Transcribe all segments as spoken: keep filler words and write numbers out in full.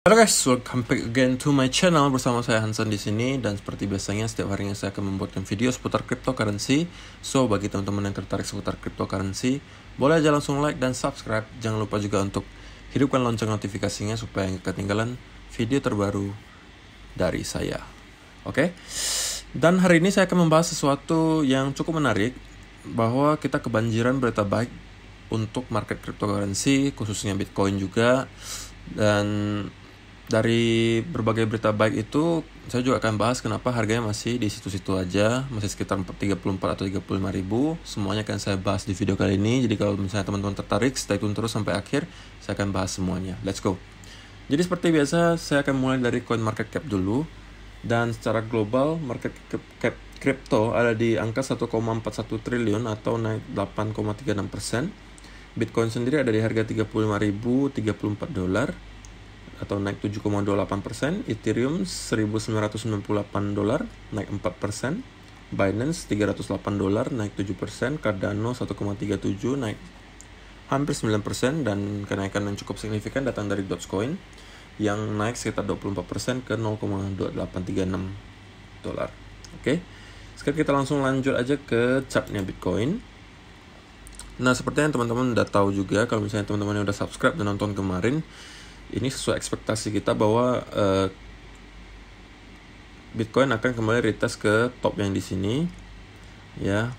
Halo guys, welcome back again to my channel. Bersama saya Hansen di sini, dan seperti biasanya setiap harinya saya akan membuatkan video seputar cryptocurrency. So bagi teman-teman yang tertarik seputar cryptocurrency, boleh aja langsung like dan subscribe. Jangan lupa juga untuk hidupkan lonceng notifikasinya supaya nggak ketinggalan video terbaru dari saya. Oke. Okay? Dan hari ini saya akan membahas sesuatu yang cukup menarik, bahwa kita kebanjiran berita baik untuk market cryptocurrency, khususnya Bitcoin juga. Dan dari berbagai berita baik itu, saya juga akan bahas kenapa harganya masih di situ-situ aja, masih sekitar tiga puluh empat atau tiga puluh lima ribu. Semuanya akan saya bahas di video kali ini. Jadi kalau misalnya teman-teman tertarik, stay tune terus sampai akhir. Saya akan bahas semuanya. Let's go. Jadi seperti biasa, saya akan mulai dari coin market cap dulu. Dan secara global, market cap crypto ada di angka satu koma empat satu triliun atau naik delapan koma tiga enam persen. Bitcoin sendiri ada di harga tiga puluh lima ribu tiga puluh empat dolar. Atau naik tujuh koma dua delapan persen, Ethereum seribu sembilan ratus sembilan puluh delapan dolar, naik empat persen, Binance tiga ratus delapan dolar, naik tujuh persen, Cardano satu koma tiga tujuh, naik hampir sembilan persen, dan kenaikan yang cukup signifikan datang dari Dogecoin, yang naik sekitar dua puluh empat persen ke nol koma dua delapan tiga enam dolar. Oke, sekarang kita langsung lanjut aja ke chartnya Bitcoin. Nah, sepertinya teman-teman udah tahu juga, kalau misalnya teman-teman yang udah subscribe dan nonton kemarin, ini sesuai ekspektasi kita bahwa uh, Bitcoin akan kembali retest ke top yang di sini, ya.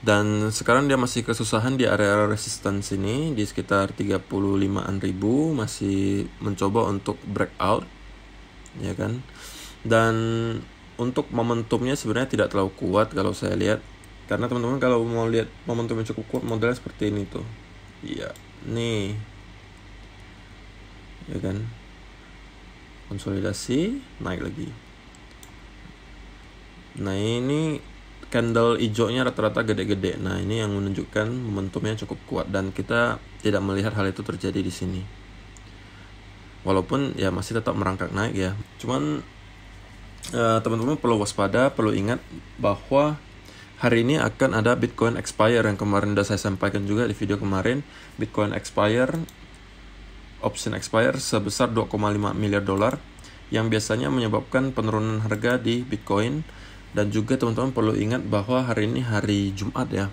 Dan sekarang dia masih kesusahan di area-area resistance ini di sekitar tiga puluh lima ribu, masih mencoba untuk breakout, ya kan. Dan untuk momentumnya sebenarnya tidak terlalu kuat kalau saya lihat, karena teman-teman kalau mau lihat momentum yang cukup kuat modelnya seperti ini tuh, ya, nih. Ya kan, konsolidasi naik lagi. Nah, ini candle hijaunya rata-rata gede-gede. Nah, ini yang menunjukkan momentumnya cukup kuat, dan kita tidak melihat hal itu terjadi di sini. Walaupun ya masih tetap merangkak naik ya. Cuman eh, teman-teman perlu waspada, perlu ingat bahwa hari ini akan ada Bitcoin expire yang kemarin sudah saya sampaikan juga di video kemarin. Bitcoin expire, option expire sebesar dua koma lima miliar dolar, yang biasanya menyebabkan penurunan harga di Bitcoin. Dan juga teman-teman perlu ingat bahwa hari ini hari Jumat ya.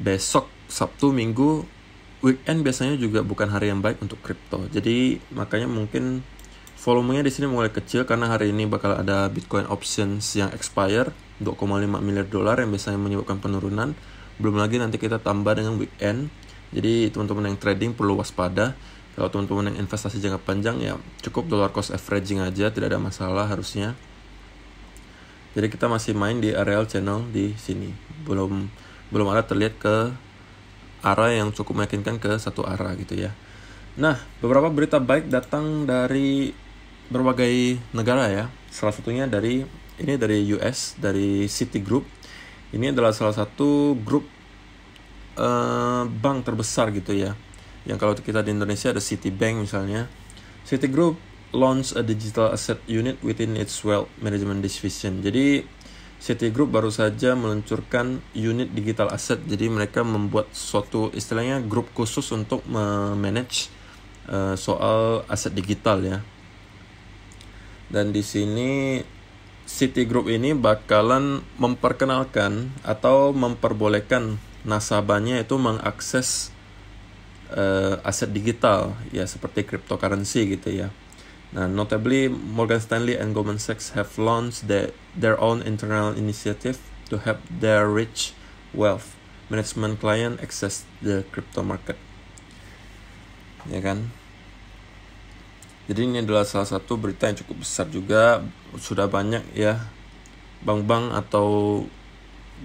Besok Sabtu Minggu weekend biasanya juga bukan hari yang baik untuk kripto. Jadi makanya mungkin volumenya di sini mulai kecil, karena hari ini bakal ada Bitcoin options yang expire dua koma lima miliar dolar yang biasanya menyebabkan penurunan. Belum lagi nanti kita tambah dengan weekend. Jadi teman-teman yang trading perlu waspada. Kalau teman-teman yang investasi jangka panjang ya cukup dollar cost averaging aja, tidak ada masalah harusnya. Jadi kita masih main di areal channel di sini. Belum belum ada terlihat ke arah yang cukup meyakinkan ke satu arah gitu ya. Nah, beberapa berita baik datang dari berbagai negara ya. Salah satunya dari ini dari U S, dari Citigroup. Ini adalah salah satu grup eh, bank terbesar gitu ya. Yang kalau kita di Indonesia ada Citibank misalnya. Citigroup launch a digital asset unit within its wealth management division. Jadi Citigroup baru saja meluncurkan unit digital asset. Jadi mereka membuat suatu istilahnya grup khusus untuk memanage uh, soal aset digital ya. Dan di sini Citigroup ini bakalan memperkenalkan atau memperbolehkan nasabahnya itu mengakses Uh, aset digital ya seperti cryptocurrency gitu ya. Nah, notably Morgan Stanley and Goldman Sachs have launched the, their own internal initiative to help their rich wealth management client access the crypto market. Ya kan? Jadi ini adalah salah satu berita yang cukup besar juga. Sudah banyak ya bank-bank atau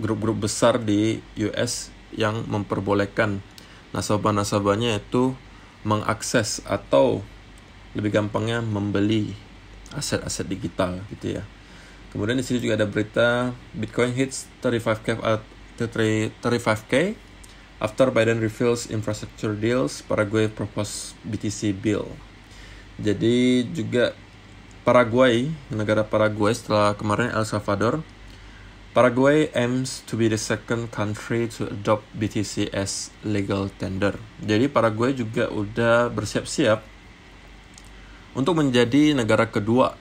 grup-grup besar di U S yang memperbolehkan nasabah-nasabahnya itu mengakses atau lebih gampangnya membeli aset-aset digital gitu ya. Kemudian di sini juga ada berita Bitcoin hits thirty-five K after Biden reveals infrastructure deals, Paraguay propose B T C bill. Jadi juga Paraguay, negara Paraguay setelah kemarin El Salvador, Paraguay aims to be the second country to adopt B T C as legal tender. Jadi Paraguay juga udah bersiap-siap untuk menjadi negara kedua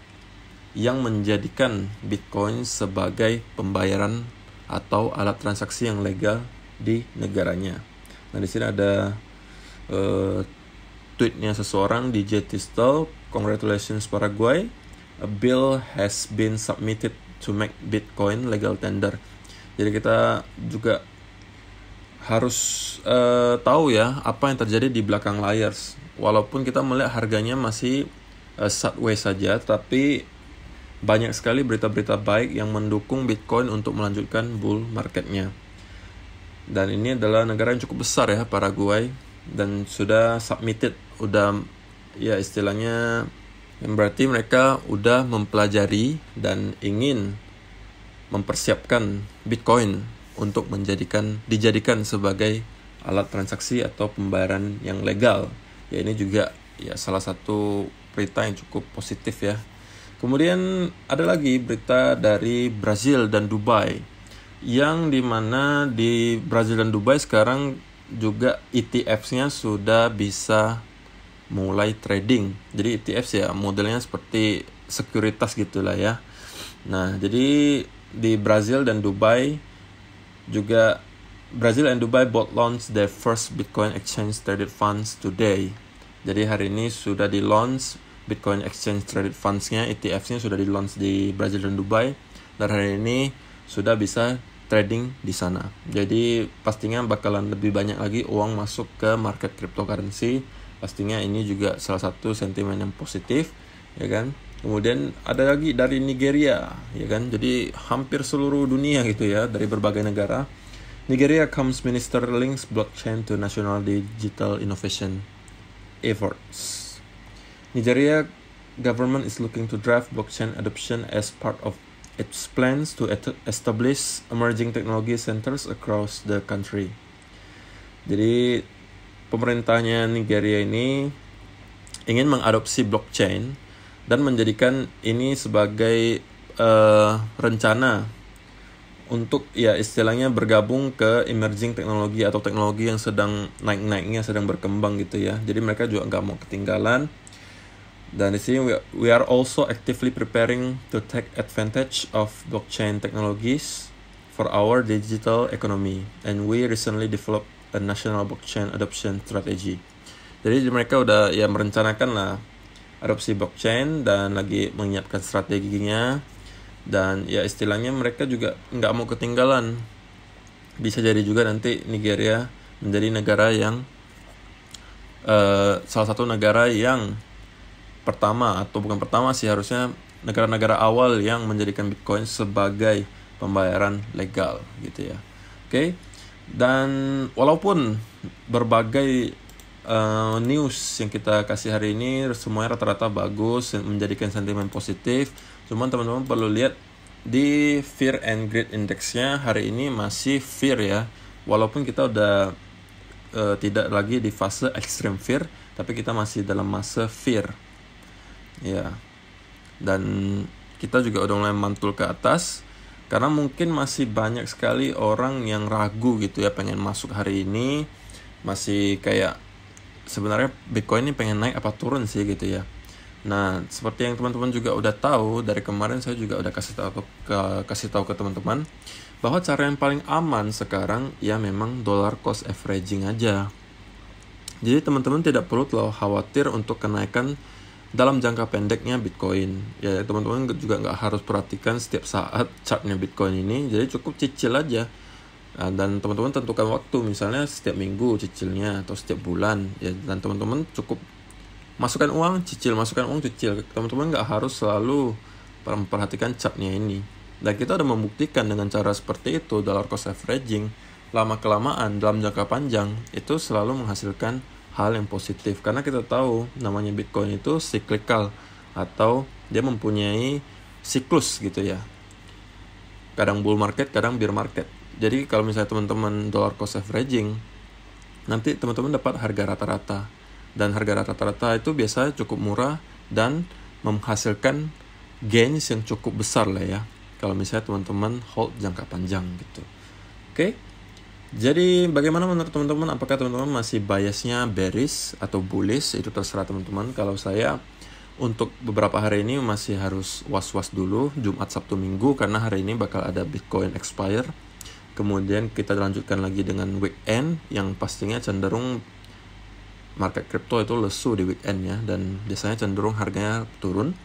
yang menjadikan Bitcoin sebagai pembayaran atau alat transaksi yang legal di negaranya. Nah, di sini ada uh, tweetnya seseorang di J T Stoll, "Congratulations Paraguay, a bill has been submitted to make Bitcoin legal tender." Jadi kita juga harus uh, tahu ya apa yang terjadi di belakang layar. Walaupun kita melihat harganya masih uh, sideways saja, tapi banyak sekali berita-berita baik yang mendukung Bitcoin untuk melanjutkan bull marketnya. Dan ini adalah negara yang cukup besar ya, Paraguay, dan sudah submitted, udah ya istilahnya yang berarti mereka udah mempelajari dan ingin mempersiapkan Bitcoin untuk menjadikan dijadikan sebagai alat transaksi atau pembayaran yang legal. Ya, ini juga ya salah satu berita yang cukup positif ya. Kemudian ada lagi berita dari Brazil dan Dubai, yang dimana di Brazil dan Dubai sekarang juga E T F-nya sudah bisa mulai trading. Jadi E T F ya modelnya seperti sekuritas gitulah ya. Nah, jadi di Brazil dan Dubai juga Brazil and Dubai both launched their first Bitcoin exchange traded funds today. Jadi hari ini sudah di launch Bitcoin Exchange Traded Funds-nya, E T F-nya sudah di-launch di Brazil dan Dubai, dan hari ini sudah bisa trading di sana. Jadi pastinya bakalan lebih banyak lagi uang masuk ke market cryptocurrency. Pastinya ini juga salah satu sentimen yang positif, ya kan? Kemudian ada lagi dari Nigeria, ya kan? Jadi hampir seluruh dunia gitu ya, dari berbagai negara. Nigeria comes minister links blockchain to national digital innovation efforts. Nigeria government is looking to draft blockchain adoption as part of its plans to et- establish emerging technology centers across the country. Jadi pemerintahnya Nigeria ini ingin mengadopsi blockchain dan menjadikan ini sebagai uh, rencana untuk ya istilahnya bergabung ke emerging teknologi atau teknologi yang sedang naik-naiknya, sedang berkembang gitu ya. Jadi mereka juga nggak mau ketinggalan. Dan di sini we are also actively preparing to take advantage of blockchain technologies for our digital economy, and we recently developed a national blockchain adoption strategy. Jadi mereka udah ya merencanakan lah adopsi blockchain dan lagi menyiapkan strateginya, dan ya istilahnya mereka juga nggak mau ketinggalan. Bisa jadi juga nanti Nigeria menjadi negara yang uh, salah satu negara yang pertama, atau bukan pertama sih, harusnya negara-negara awal yang menjadikan Bitcoin sebagai pembayaran legal gitu ya. Oke, dan walaupun berbagai uh, news yang kita kasih hari ini semuanya rata-rata bagus, menjadikan sentimen positif, cuman teman-teman perlu lihat di fear and greed index-nya hari ini masih fear ya. Walaupun kita udah uh, tidak lagi di fase extreme fear, tapi kita masih dalam masa fear. Ya, dan kita juga udah mulai mantul ke atas karena mungkin masih banyak sekali orang yang ragu gitu ya, pengen masuk hari ini, masih kayak sebenarnya Bitcoin ini pengen naik apa turun sih gitu ya. Nah, seperti yang teman-teman juga udah tahu dari kemarin, saya juga udah kasih tahu ke kasih tahu ke teman-teman bahwa cara yang paling aman sekarang ya memang dollar cost averaging aja. Jadi teman-teman tidak perlu terlalu khawatir untuk kenaikan dalam jangka pendeknya Bitcoin. Ya, teman-teman juga nggak harus perhatikan setiap saat chartnya Bitcoin ini. Jadi cukup cicil aja. Nah, dan teman-teman tentukan waktu, misalnya setiap minggu cicilnya atau setiap bulan. Ya, dan teman-teman cukup masukkan uang cicil, masukkan uang cicil. Teman-teman nggak harus selalu memperhatikan chartnya ini. Dan kita udah membuktikan dengan cara seperti itu, dollar cost averaging, lama-kelamaan dalam jangka panjang itu selalu menghasilkan hal yang positif, karena kita tahu namanya Bitcoin itu cyclical, atau dia mempunyai siklus gitu ya, kadang bull market, kadang bear market. Jadi kalau misalnya teman-teman dollar cost averaging, nanti teman-teman dapat harga rata-rata, dan harga rata-rata itu biasanya cukup murah dan menghasilkan gains yang cukup besar lah ya, kalau misalnya teman-teman hold jangka panjang gitu. Oke, okay? Jadi bagaimana menurut teman-teman? Apakah teman-teman masih biasnya bearish atau bullish? Itu terserah teman-teman. Kalau saya untuk beberapa hari ini masih harus was-was dulu Jumat, Sabtu, Minggu, karena hari ini bakal ada Bitcoin expire. Kemudian kita lanjutkan lagi dengan weekend yang pastinya cenderung market crypto itu lesu di weekend ya, dan biasanya cenderung harganya turun.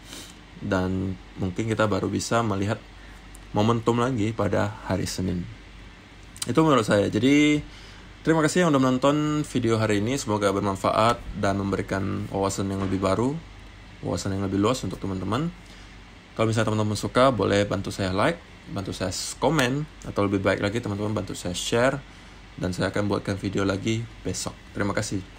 Dan mungkin kita baru bisa melihat momentum lagi pada hari Senin. Itu menurut saya. Jadi terima kasih yang udah menonton video hari ini. Semoga bermanfaat dan memberikan wawasan yang lebih baru, wawasan yang lebih luas untuk teman-teman. Kalau misalnya teman-teman suka, boleh bantu saya like, bantu saya komen, atau lebih baik lagi teman-teman bantu saya share, dan saya akan buatkan video lagi besok. Terima kasih.